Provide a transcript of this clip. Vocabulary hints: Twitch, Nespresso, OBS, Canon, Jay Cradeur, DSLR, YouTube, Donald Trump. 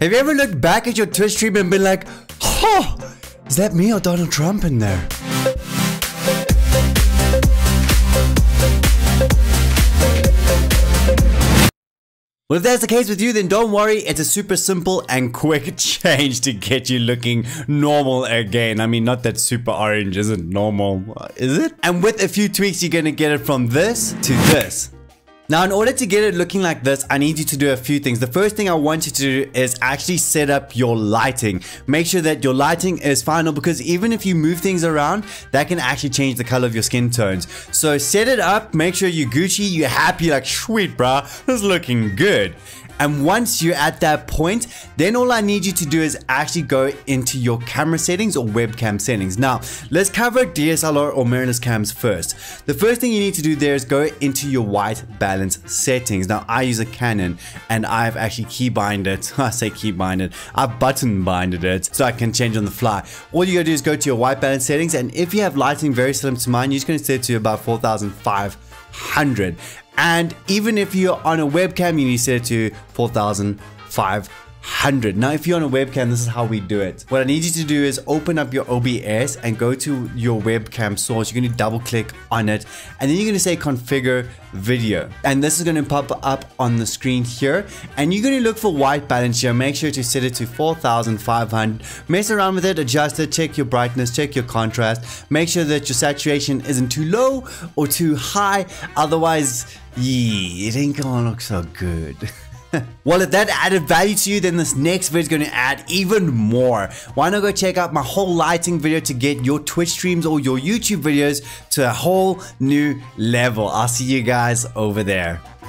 Have you ever looked back at your Twitch stream and been like, "Huh, is that me or Donald Trump in there?" Well, if that's the case with you, then don't worry, it's a super simple and quick change to get you looking normal again. I mean, not that super orange isn't normal, is it? And with a few tweaks, you're gonna get it from this to this. Now, in order to get it looking like this, I need you to do a few things. The first thing I want you to do is actually set up your lighting. Make sure that your lighting is final, because even if you move things around, that can actually change the color of your skin tones. So set it up, make sure you're Gucci, you're happy, like, sweet, brah, this is looking good. And once you're at that point, then all I need you to do is actually go into your camera settings or webcam settings. Now, let's cover DSLR or mirrorless cams first. The first thing you need to do there is go into your white balance settings. Now, I use a Canon and I've actually keybind it. I say keybind it. I button binded it so I can change on the fly. All you gotta do is go to your white balance settings, and if you have lighting very similar to mine, you're just gonna set it to about 4,500. And even if you're on a webcam, you need to set it to 4,500. Now, if you're on a webcam, this is how we do it. What I need you to do is open up your OBS and go to your webcam source. You're going to double click on it, and then you're going to say configure video. And this is going to pop up on the screen here, and you're going to look for white balance here. Make sure to set it to 4,500. Mess around with it, adjust it, check your brightness, check your contrast. Make sure that your saturation isn't too low or too high. Otherwise, yeah, it ain't going to look so good. Well, if that added value to you, then this next video is going to add even more. Why not go check out my whole lighting video to get your Twitch streams or your YouTube videos to a whole new level. I'll see you guys over there.